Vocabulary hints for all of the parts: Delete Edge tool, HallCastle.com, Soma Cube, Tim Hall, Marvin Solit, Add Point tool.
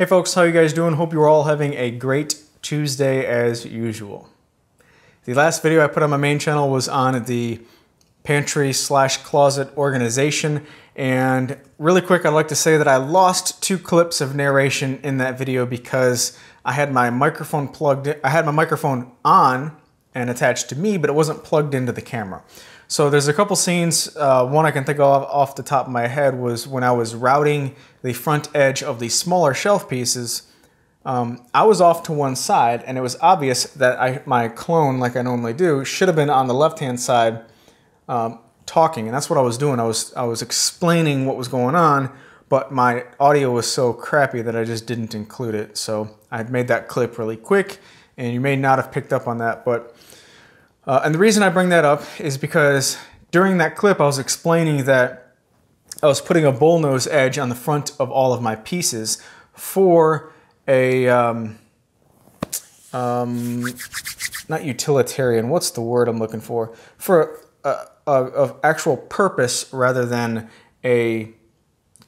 Hey folks, how you guys doing? Hope you're all having a great Tuesday as usual. The last video I put on my main channel was on the pantry / closet organization, and really quick I'd like to say that I lost 2 clips of narration in that video because I had my microphone plugged in. I had my microphone on and attached to me, but it wasn't plugged into the camera. So there's a couple scenes, one I can think of off the top of my head was when I was routing the front edge of the smaller shelf pieces. I was off to one side and it was obvious that my clone, like I normally do, should have been on the left-hand side talking, and that's what I was doing. I was explaining what was going on, but my audio was so crappy that I just didn't include it. So I made that clip really quick and you may not have picked up on that, but and the reason I bring that up is because during that clip I was explaining that I was putting a bullnose edge on the front of all of my pieces for a, not utilitarian, what's the word I'm looking for? For an actual purpose rather than a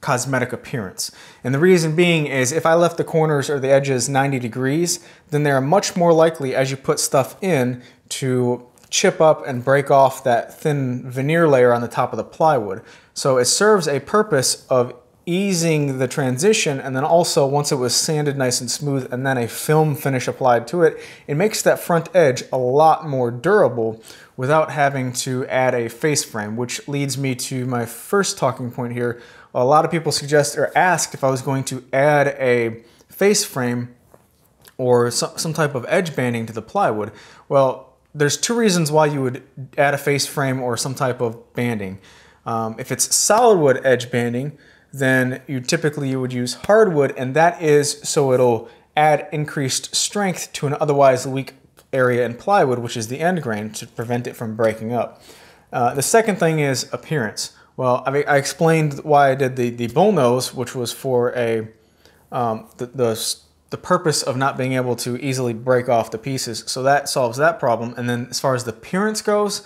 cosmetic appearance. And the reason being is if I left the corners or the edges 90 degrees, then they're much more likely as you put stuff in to chip up and break off that thin veneer layer on the top of the plywood. So it serves a purpose of easing the transition, and then also once it was sanded nice and smooth and then a film finish applied to it, it makes that front edge a lot more durable without having to add a face frame, which leads me to my first talking point here. A lot of people suggest or asked if I was going to add a face frame or some type of edge banding to the plywood. Well, there's 2 reasons why you would add a face frame or some type of banding. If it's solid wood edge banding, then you would use hardwood, and that is so it'll add increased strength to an otherwise weak area in plywood, which is the end grain, to prevent it from breaking up. The second thing is appearance. Well, I explained why I did the bullnose, which was for a the purpose of not being able to easily break off the pieces. So that solves that problem. And then as far as the appearance goes,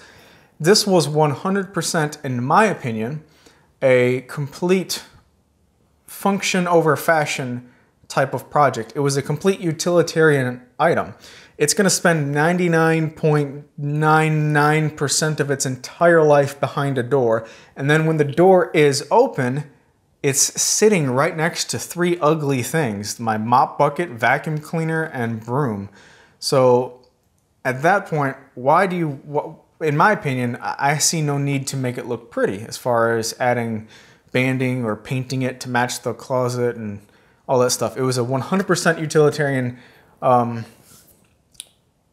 this was 100%, in my opinion, a complete function over fashion type of project. It was a complete utilitarian item. It's gonna spend 99.99% of its entire life behind a door. And then when the door is open, it's sitting right next to 3 ugly things, my mop bucket, vacuum cleaner, and broom. So at that point, why do you, in my opinion, I see no need to make it look pretty as far as adding banding or painting it to match the closet and all that stuff. It was a 100% utilitarian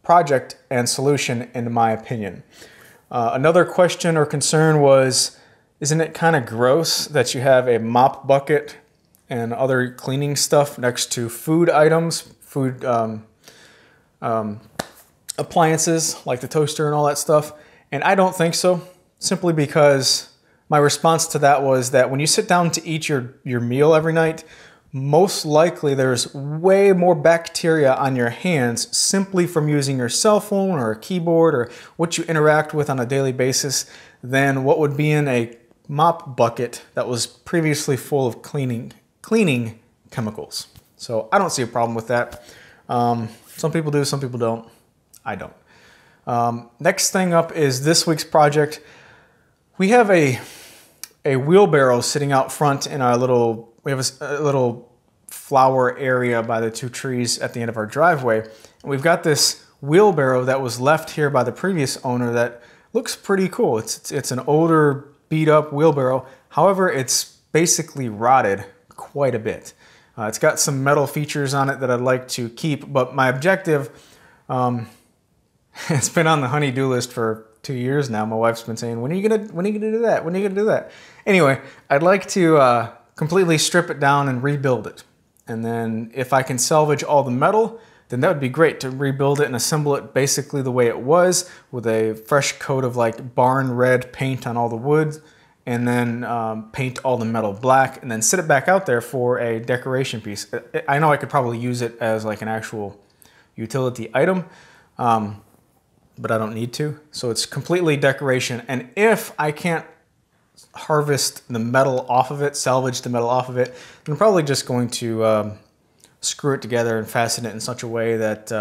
project and solution, in my opinion. Another question or concern was, isn't it kind of gross that you have a mop bucket and other cleaning stuff next to food items, food appliances like the toaster and all that stuff? And I don't think so, simply because my response to that was that when you sit down to eat your meal every night, most likely there's way more bacteria on your hands simply from using your cell phone or a keyboard or what you interact with on a daily basis than what would be in a mop bucket that was previously full of cleaning chemicals. So I don't see a problem with that. Some people do, some people don't. I don't. Next thing up is this week's project. We have a wheelbarrow sitting out front in our little, we have a little flower area by the 2 trees at the end of our driveway. And we've got this wheelbarrow that was left here by the previous owner that looks pretty cool. It's an older, beat up wheelbarrow. However, it's basically rotted quite a bit. It's got some metal features on it that I'd like to keep, but my objective, it's been on the honey-do list for 2 years now. My wife's been saying, when are you gonna do that? When are you gonna do that? Anyway, I'd like to completely strip it down and rebuild it. And then if I can salvage all the metal, then that would be great to rebuild it and assemble it basically the way it was, with a fresh coat of like barn red paint on all the wood, and then paint all the metal black, and then sit it back out there for a decoration piece. I know I could probably use it as like an actual utility item, but I don't need to. So it's completely decoration. And if I can't harvest the metal off of it, salvage the metal off of it, then I'm probably just going to screw it together and fasten it in such a way that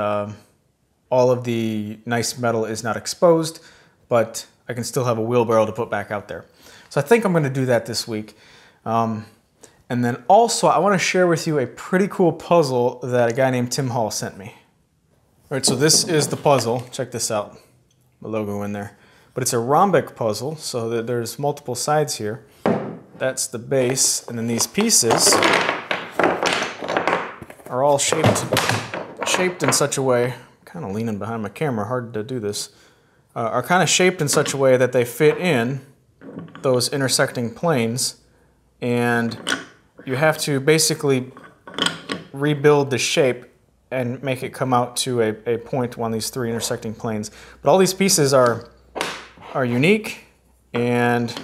all of the nice metal is not exposed, but I can still have a wheelbarrow to put back out there. So I think I'm going to do that this week. And then also I want to share with you a pretty cool puzzle that a guy named Tim Hall sent me. All right, so this is the puzzle. Check this out, the logo in there. But it's a rhombic puzzle, so that there's multiple sides here. That's the base, and then these pieces are all shaped in such a way, kind of leaning behind my camera, hard to do this, are kind of shaped in such a way that they fit in those intersecting planes, and you have to basically rebuild the shape and make it come out to a point on these three intersecting planes. But all these pieces are unique, and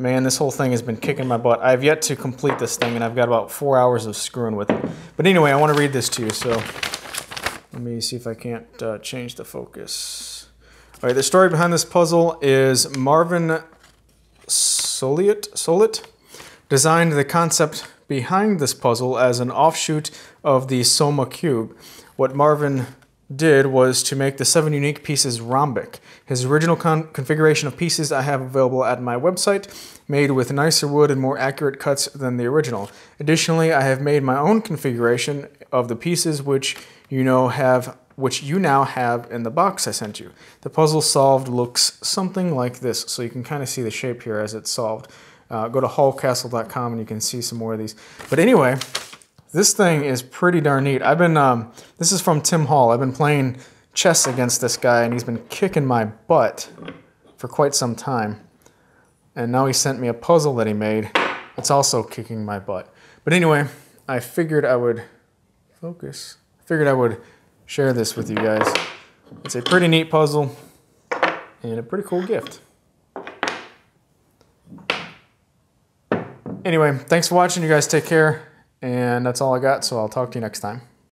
man, this whole thing has been kicking my butt. I've yet to complete this thing, and I've got about 4 hours of screwing with it. But anyway, I want to read this to you, so let me see if I can't change the focus. All right, the story behind this puzzle is Marvin Solit designed the concept behind this puzzle as an offshoot of the Soma Cube. What Marvin did was to make the 7 unique pieces rhombic. His original configuration of pieces I have available at my website, made with nicer wood and more accurate cuts than the original. Additionally, I have made my own configuration of the pieces which you now have in the box I sent you. The puzzle solved looks something like this, so you can kind of see the shape here as it's solved. Go to HallCastle.com and you can see some more of these. But anyway, this thing is pretty darn neat. I've been, this is from Tim Hall. I've been playing chess against this guy, and he's been kicking my butt for quite some time. And now he sent me a puzzle that he made. It's also kicking my butt. But anyway, I figured I would focus. I figured I would share this with you guys. It's a pretty neat puzzle and a pretty cool gift. Anyway, thanks for watching. You guys take care. And that's all I got, so I'll talk to you next time.